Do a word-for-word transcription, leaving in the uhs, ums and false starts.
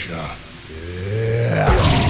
Pleasure. Yeah.